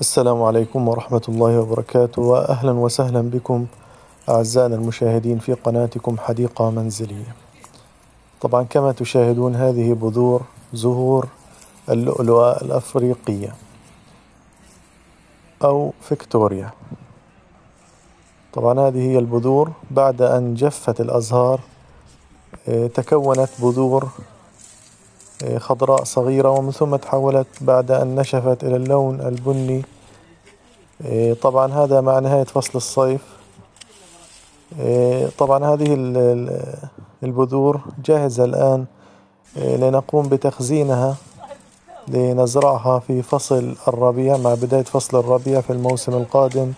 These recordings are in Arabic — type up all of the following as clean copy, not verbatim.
السلام عليكم ورحمة الله وبركاته، وأهلا وسهلا بكم أعزائنا المشاهدين في قناتكم حديقة منزلية. طبعا كما تشاهدون هذه بذور زهور اللؤلؤة الأفريقية أو فيكتوريا. طبعا هذه هي البذور بعد أن جفت الأزهار تكونت بذور خضراء صغيرة، ومن ثم تحولت بعد أن نشفت إلى اللون البني. طبعا هذا مع نهاية فصل الصيف. طبعا هذه البذور جاهزة الآن لنقوم بتخزينها لنزرعها في فصل الربيع مع بداية فصل الربيع في الموسم القادم،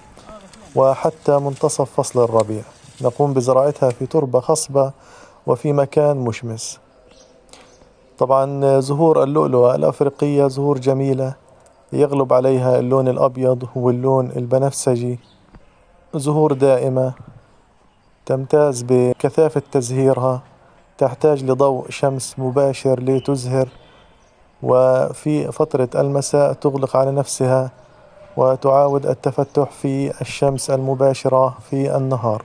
وحتى منتصف فصل الربيع نقوم بزراعتها في تربة خصبة وفي مكان مشمس. طبعا زهور اللؤلؤة الأفريقية زهور جميلة يغلب عليها اللون الأبيض واللون البنفسجي، زهور دائمة تمتاز بكثافة تزهيرها، تحتاج لضوء شمس مباشر لتزهر، وفي فترة المساء تغلق على نفسها وتعاود التفتح في الشمس المباشرة في النهار.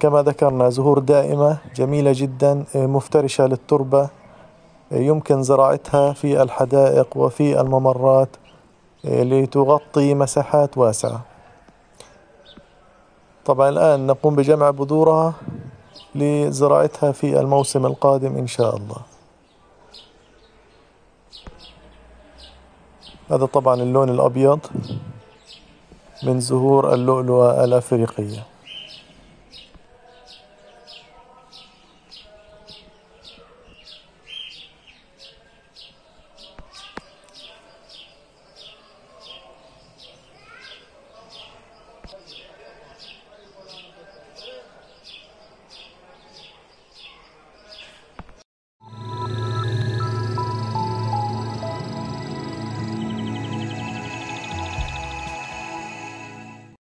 كما ذكرنا زهور دائمة جميلة جدا مفترشة للتربة، يمكن زراعتها في الحدائق وفي الممرات لتغطي مساحات واسعة. طبعا الآن نقوم بجمع بذورها لزراعتها في الموسم القادم إن شاء الله. هذا طبعا اللون الأبيض من زهور اللؤلؤة الأفريقية.